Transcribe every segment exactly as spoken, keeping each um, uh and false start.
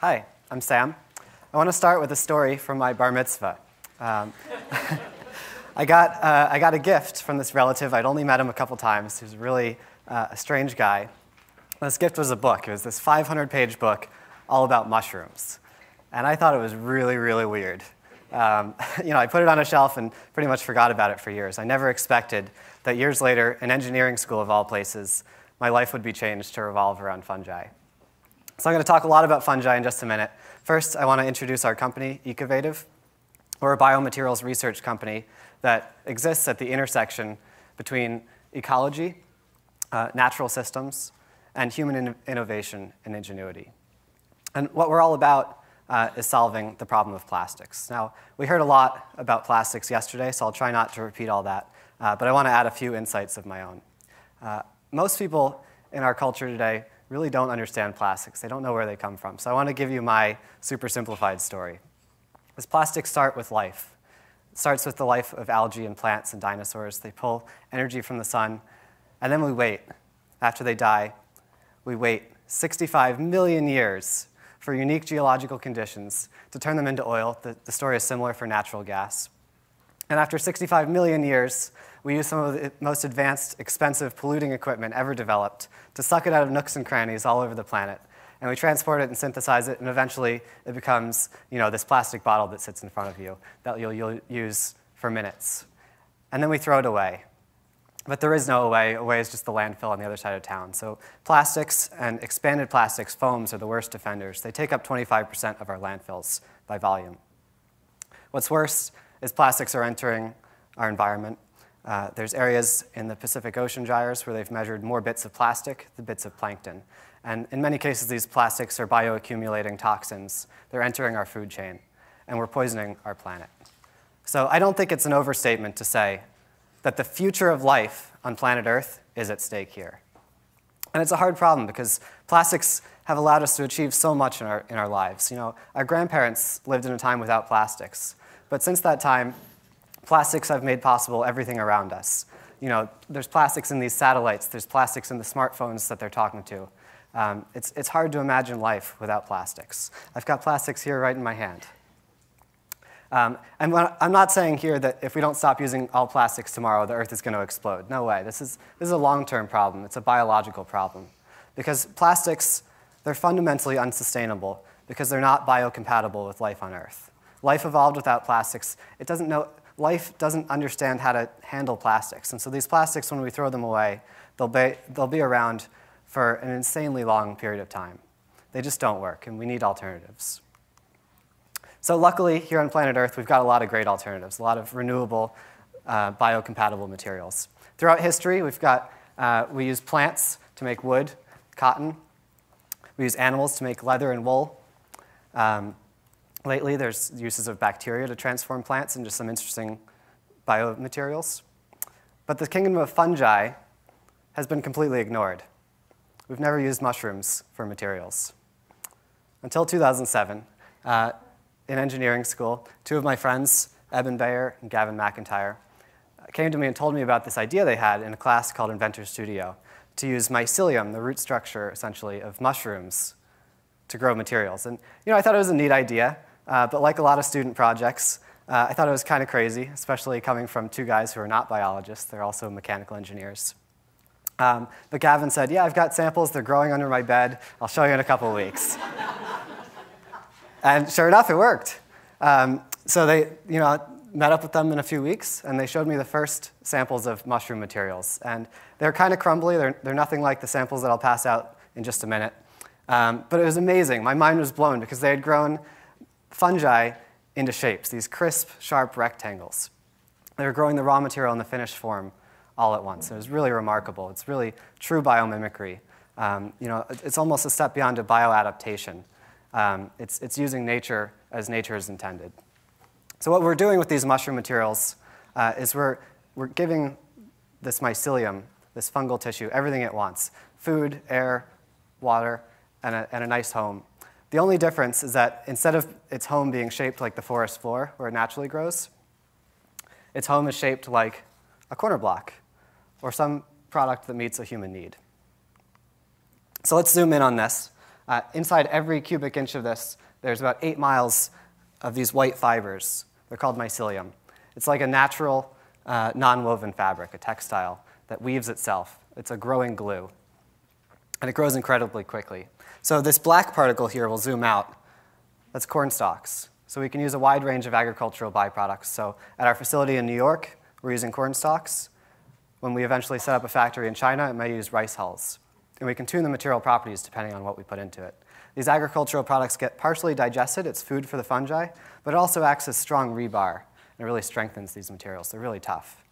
Hi, I'm Sam. I want to start with a story from my bar mitzvah. Um, I, got, uh, I got a gift from this relative. I'd only met him a couple times. He was really uh, a strange guy. And this gift was a book. It was this five hundred page book all about mushrooms. And I thought it was really, really weird. Um, you know, I put it on a shelf and pretty much forgot about it for years. I never expected that years later, in engineering school of all places, my life would be changed to revolve around fungi. So I'm going to talk a lot about fungi in just a minute. First, I want to introduce our company, Ecovative. We're a biomaterials research company that exists at the intersection between ecology, uh, natural systems, and human in innovation and ingenuity. And what we're all about Uh, is solving the problem of plastics. Now, we heard a lot about plastics yesterday, so I'll try not to repeat all that, uh, but I want to add a few insights of my own. Uh, most people in our culture today really don't understand plastics. They don't know where they come from, so I want to give you my super simplified story. Does plastics start with life? It starts with the life of algae and plants and dinosaurs. They pull energy from the sun, and then we wait. After they die, we wait sixty-five million years for unique geological conditions to turn them into oil. The, the story is similar for natural gas. And after sixty-five million years, we use some of the most advanced, expensive, polluting equipment ever developed to suck it out of nooks and crannies all over the planet. And we transport it and synthesize it, and eventually it becomes, you know, this plastic bottle that sits in front of you that you'll, you'll use for minutes. And then we throw it away. But there is no away. Away is just the landfill on the other side of town. So plastics and expanded plastics, foams, are the worst offenders. They take up twenty-five percent of our landfills by volume. What's worse is plastics are entering our environment. Uh, there's areas in the Pacific Ocean gyres where they've measured more bits of plastic than bits of plankton. And in many cases, these plastics are bioaccumulating toxins. They're entering our food chain, and we're poisoning our planet. So I don't think it's an overstatement to say that the future of life on planet Earth is at stake here. And it's a hard problem because plastics have allowed us to achieve so much in our, in our lives. You know, our grandparents lived in a time without plastics. But since that time, plastics have made possible everything around us. You know, there's plastics in these satellites. There's plastics in the smartphones that they're talking to. Um, it's, it's hard to imagine life without plastics. I've got plastics here right in my hand. Um, and I'm not saying here that if we don't stop using all plastics tomorrow, the Earth is going to explode. No way. This is, this is a long-term problem. It's a biological problem. Because plastics, they're fundamentally unsustainable because they're not biocompatible with life on Earth. Life evolved without plastics. It doesn't know, life doesn't understand how to handle plastics. And so these plastics, when we throw them away, they'll be, they'll be around for an insanely long period of time. They just don't work, and we need alternatives. So luckily, here on planet Earth, we've got a lot of great alternatives, a lot of renewable, uh, biocompatible materials. Throughout history, we've got, uh, we use plants to make wood, cotton. We use animals to make leather and wool. Um, lately, there's uses of bacteria to transform plants into some interesting biomaterials. But the kingdom of fungi has been completely ignored. We've never used mushrooms for materials. Until two thousand seven, uh, in engineering school, two of my friends, Eben Bayer and Gavin McIntyre, came to me and told me about this idea they had in a class called Inventor Studio to use mycelium, the root structure, essentially, of mushrooms to grow materials. And you know, I thought it was a neat idea, uh, but like a lot of student projects, uh, I thought it was kind of crazy, especially coming from two guys who are not biologists. They're also mechanical engineers. Um, but Gavin said, yeah, I've got samples. They're growing under my bed. I'll show you in a couple weeks. And sure enough, it worked. Um, so they, you know, met up with them in a few weeks, and they showed me the first samples of mushroom materials. And they're kind of crumbly. They're, they're nothing like the samples that I'll pass out in just a minute. Um, but it was amazing. My mind was blown because they had grown fungi into shapes, these crisp, sharp rectangles. They were growing the raw material in the finished form all at once. It was really remarkable. It's really true biomimicry. Um, you know, it's almost a step beyond a bioadaptation. Um, it's, it's using nature as nature is intended. So what we're doing with these mushroom materials uh, is we're, we're giving this mycelium, this fungal tissue, everything it wants: food, air, water, and a, and a nice home. The only difference is that instead of its home being shaped like the forest floor where it naturally grows, its home is shaped like a corner block or some product that meets a human need. So let's zoom in on this. Uh, inside every cubic inch of this, there's about eight miles of these white fibers. They're called mycelium. It's like a natural uh, non-woven fabric, a textile that weaves itself. It's a growing glue. And it grows incredibly quickly. So this black particle here, we'll zoom out, that's corn stalks. So we can use a wide range of agricultural byproducts. So at our facility in New York, we're using corn stalks. When we eventually set up a factory in China, it may use rice hulls. And we can tune the material properties depending on what we put into it. These agricultural products get partially digested. It's food for the fungi. But it also acts as strong rebar. And it really strengthens these materials. They're really tough.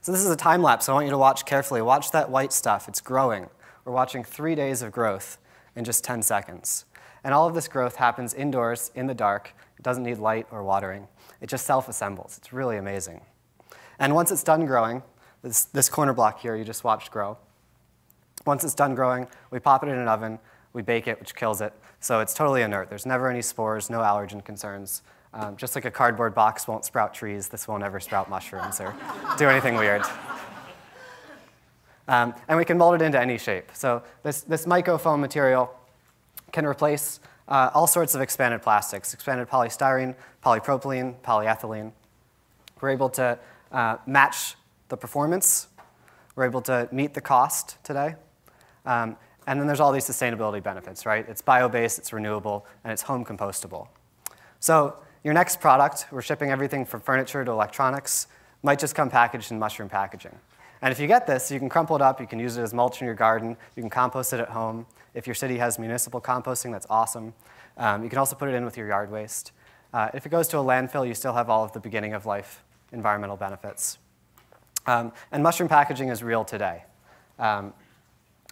So this is a time lapse. I want you to watch carefully. Watch that white stuff. It's growing. We're watching three days of growth in just ten seconds. And all of this growth happens indoors, in the dark. It doesn't need light or watering. It just self-assembles. It's really amazing. And once it's done growing, this, this corner block here you just watched grow, once it's done growing, we pop it in an oven. We bake it, which kills it. So it's totally inert. There's never any spores, no allergen concerns. Um, just like a cardboard box won't sprout trees, this won't ever sprout mushrooms or do anything weird. Um, and we can mold it into any shape. So this, this microfoam material can replace uh, all sorts of expanded plastics, expanded polystyrene, polypropylene, polyethylene. We're able to uh, match the performance. We're able to meet the cost today. Um, and then there's all these sustainability benefits, right? It's bio-based, it's renewable, and it's home compostable. So your next product, we're shipping everything from furniture to electronics, might just come packaged in mushroom packaging. And if you get this, you can crumple it up, you can use it as mulch in your garden, you can compost it at home. If your city has municipal composting, that's awesome. Um, you can also put it in with your yard waste. Uh, if it goes to a landfill, you still have all of the beginning of life environmental benefits. Um, and mushroom packaging is real today. Um,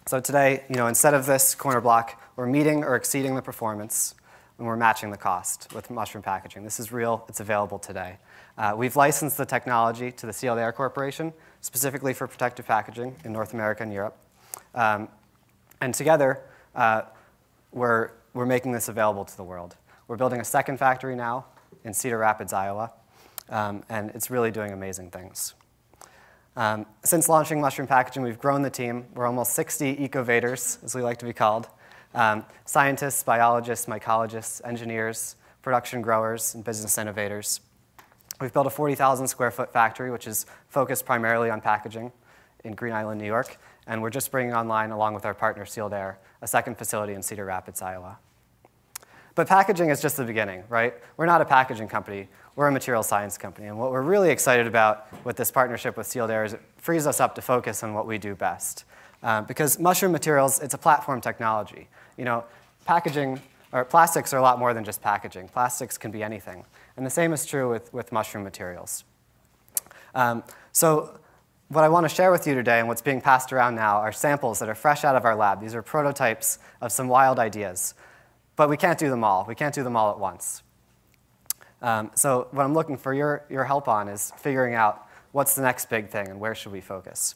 so today, you know, instead of this corner block, we're meeting or exceeding the performance. And we're matching the cost with mushroom packaging. This is real. It's available today. Uh, we've licensed the technology to the Sealed Air Corporation, specifically for protective packaging in North America and Europe. Um, and together, uh, we're, we're making this available to the world. We're building a second factory now in Cedar Rapids, Iowa. Um, and it's really doing amazing things. Um, since launching mushroom packaging, we've grown the team. We're almost sixty Ecovators, as we like to be called. Um, scientists, biologists, mycologists, engineers, production growers, and business innovators. We've built a forty thousand square foot factory, which is focused primarily on packaging in Green Island, New York. And we're just bringing online, along with our partner Sealed Air, a second facility in Cedar Rapids, Iowa. But packaging is just the beginning, right? We're not a packaging company. We're a material science company. And what we're really excited about with this partnership with Sealed Air is it frees us up to focus on what we do best. Uh, because mushroom materials, it's a platform technology. You know, packaging, or plastics are a lot more than just packaging. Plastics can be anything. And the same is true with, with mushroom materials. Um, so what I want to share with you today and what's being passed around now are samples that are fresh out of our lab. These are prototypes of some wild ideas. But we can't do them all. We can't do them all at once. Um, so what I'm looking for your, your help on is figuring out what's the next big thing and where should we focus.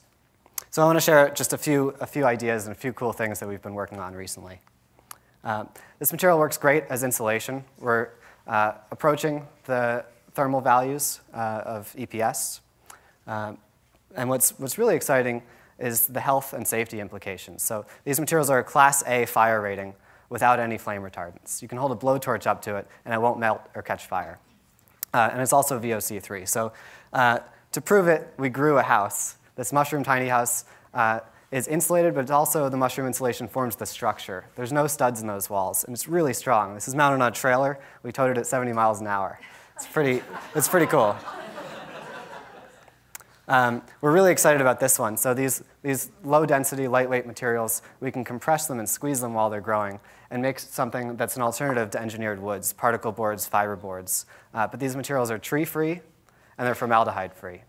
So I want to share just a few, a few ideas and a few cool things that we've been working on recently. Um, this material works great as insulation. We're uh, approaching the thermal values uh, of E P S. Um, and what's, what's really exciting is the health and safety implications. So these materials are a class A fire rating without any flame retardants. You can hold a blowtorch up to it, and it won't melt or catch fire. Uh, and it's also V O C three. So uh, to prove it, we grew a house. This mushroom tiny house uh, is insulated, but it's also the mushroom insulation forms the structure. There's no studs in those walls, and it's really strong. This is mounted on a trailer. We towed it at seventy miles an hour. It's pretty, it's pretty cool. Um, we're really excited about this one. So these, these low-density, lightweight materials, we can compress them and squeeze them while they're growing and make something that's an alternative to engineered woods, particle boards, fiber boards. Uh, but these materials are tree-free, and they're formaldehyde-free.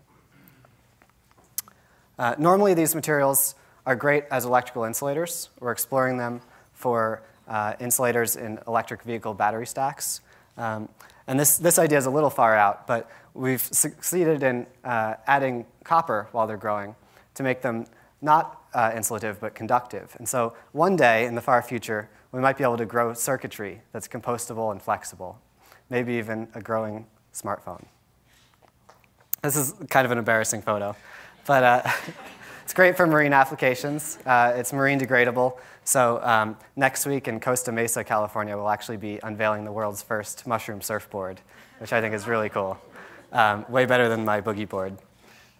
Uh, normally, these materials are great as electrical insulators. We're exploring them for uh, insulators in electric vehicle battery stacks. Um, and this, this idea is a little far out, but we've succeeded in uh, adding copper while they're growing to make them not uh, insulative, but conductive. And so one day in the far future, we might be able to grow circuitry that's compostable and flexible, maybe even a growing smartphone. This is kind of an embarrassing photo. But uh, It's great for marine applications. Uh, it's marine degradable. So um, next week in Costa Mesa, California, we'll actually be unveiling the world's first mushroom surfboard, which I think is really cool. Um, way better than my boogie board.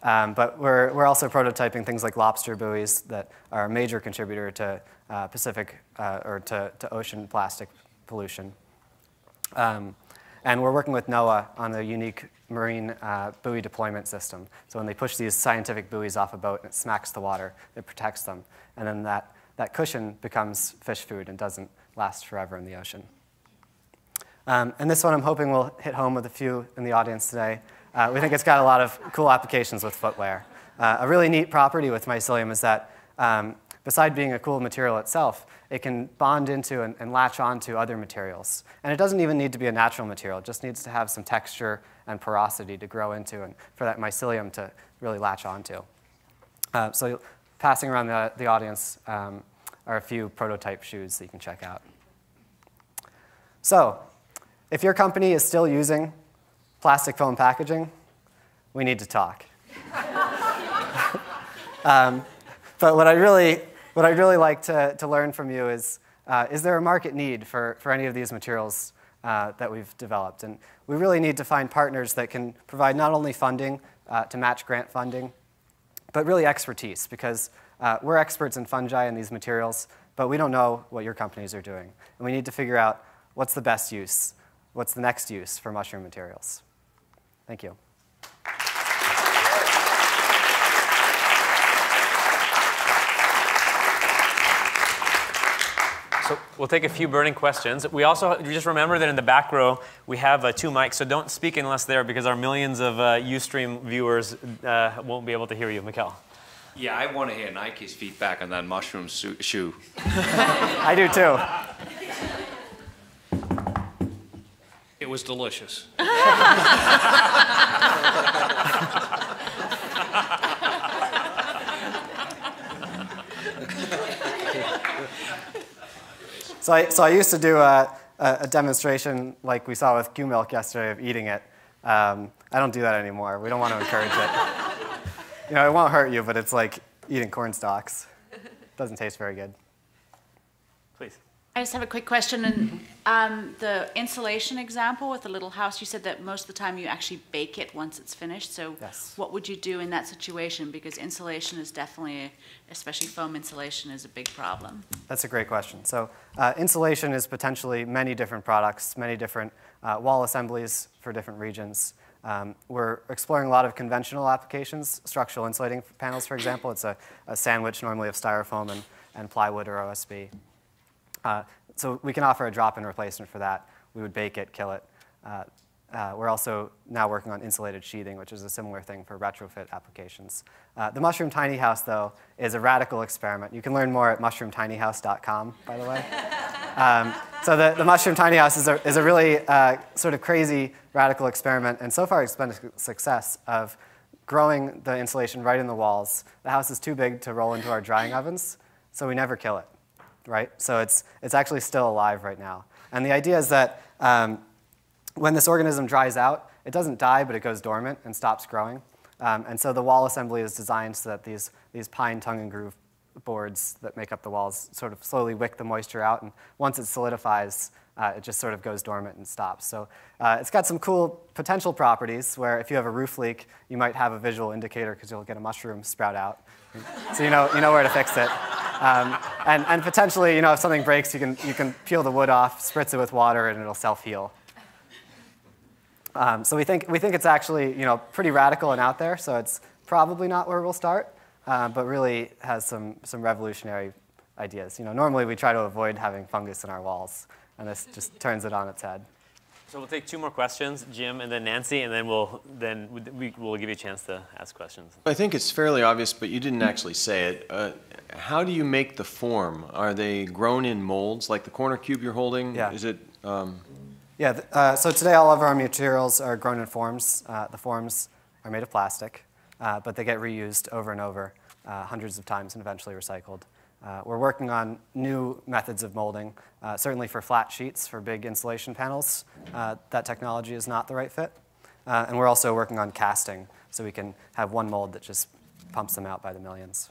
Um, but we're, we're also prototyping things like lobster buoys that are a major contributor to uh, Pacific uh, or to, to ocean plastic pollution. Um, and we're working with NOAA on a unique marine uh, buoy deployment system. So when they push these scientific buoys off a boat and it smacks the water, it protects them. And then that, that cushion becomes fish food and doesn't last forever in the ocean. Um, and this one I'm hoping will hit home with a few in the audience today. Uh, we think it's got a lot of cool applications with footwear. Uh, a really neat property with mycelium is that, um, beside being a cool material itself, it can bond into and, and latch onto other materials. And it doesn't even need to be a natural material. It just needs to have some texture and porosity to grow into and for that mycelium to really latch onto. Uh, so passing around the, the audience um, are a few prototype shoes that you can check out. So if your company is still using plastic foam packaging, we need to talk. um, but what I really, what I'd really like to, to learn from you is, uh, is there a market need for, for any of these materials uh, that we've developed? And we really need to find partners that can provide not only funding uh, to match grant funding, but really expertise, because uh, we're experts in fungi and these materials, but we don't know what your companies are doing. And we need to figure out what's the best use, what's the next use for mushroom materials. Thank you. So we'll take a few burning questions. We also, just remember that in the back row, we have uh, two mics, so don't speak unless they're, because our millions of uh, Ustream viewers uh, won't be able to hear you. Mikkel. Yeah, I want to hear Nike's feedback on that mushroom shoe. I do too. It was delicious. So I, so I used to do a, a demonstration like we saw with Q Milk yesterday of eating it. Um, I don't do that anymore. We don't want to encourage it. You know, it won't hurt you, but it's like eating corn stalks. Doesn't taste very good. Please. I just have a quick question. And um, the insulation example with the little house, you said that most of the time you actually bake it once it's finished. So yes. What would you do in that situation? Because insulation is definitely, especially foam insulation, is a big problem. That's a great question. So uh, insulation is potentially many different products, many different uh, wall assemblies for different regions. Um, we're exploring a lot of conventional applications, structural insulating panels, for example. It's a, a sandwich normally of styrofoam and, and plywood or O S B. Uh, so we can offer a drop-in replacement for that. We would bake it, kill it. Uh, uh, we're also now working on insulated sheathing, which is a similar thing for retrofit applications. Uh, the Mushroom Tiny House, though, is a radical experiment. You can learn more at mushroom tiny house dot com, by the way. um, so the, the Mushroom Tiny House is a, is a really uh, sort of crazy radical experiment, and so far it's been a success of growing the insulation right in the walls. The house is too big to roll into our drying ovens, so we never kill it. Right? So it's, it's actually still alive right now. And the idea is that um, when this organism dries out, it doesn't die, but it goes dormant and stops growing. Um, and so the wall assembly is designed so that these, these pine tongue and groove boards that make up the walls sort of slowly wick the moisture out. And once it solidifies, uh, it just sort of goes dormant and stops. So uh, it's got some cool potential properties where if you have a roof leak, you might have a visual indicator because you'll get a mushroom sprout out. So you know, you know where to fix it. Um, and, and potentially, you know, if something breaks, you can, you can peel the wood off, spritz it with water, and it'll self-heal. Um, so we think, we think it's actually, you know, pretty radical and out there, so it's probably not where we'll start, uh, but really has some, some revolutionary ideas. You know, normally we try to avoid having fungus in our walls, and this just turns it on its head. So we'll take two more questions, Jim and then Nancy, and then we'll, then we, we'll give you a chance to ask questions. I think it's fairly obvious, but you didn't actually say it. Uh, how do you make the form? Are they grown in molds, like the corner cube you're holding? Yeah. Is it? Um... Yeah, uh, so today all of our materials are grown in forms. Uh, the forms are made of plastic, uh, but they get reused over and over, uh, hundreds of times and eventually recycled. Uh, we're working on new methods of molding, uh, certainly for flat sheets, for big insulation panels. Uh, that technology is not the right fit. Uh, and we're also working on casting, so we can have one mold that just pumps them out by the millions.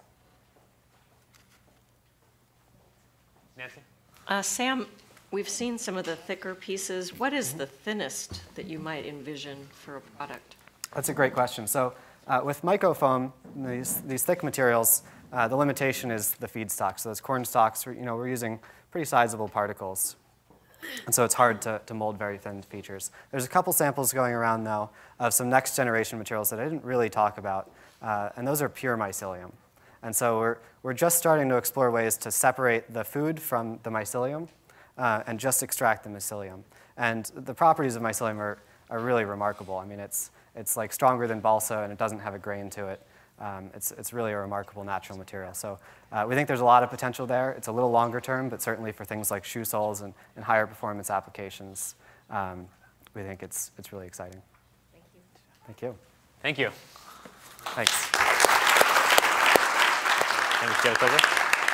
Nancy? Uh, Sam, we've seen some of the thicker pieces. What is mm-hmm. the thinnest that you might envision for a product? That's a great question. So uh, with mycofoam, these, these thick materials, uh, the limitation is the feedstock. So those corn stalks, you know, we're using pretty sizable particles. And so it's hard to, to mold very thin features. There's a couple samples going around now of some next generation materials that I didn't really talk about, uh, and those are pure mycelium. And so we're, we're just starting to explore ways to separate the food from the mycelium uh, and just extract the mycelium. And the properties of mycelium are, are really remarkable. I mean, it's, it's like stronger than balsa and it doesn't have a grain to it. Um, it's, it's really a remarkable natural material. So uh, we think there's a lot of potential there. It's a little longer term, but certainly for things like shoe soles and, and higher performance applications, um, we think it's, it's really exciting. Thank you. Thank you. Thank you. Thanks. Thanks, Jennifer.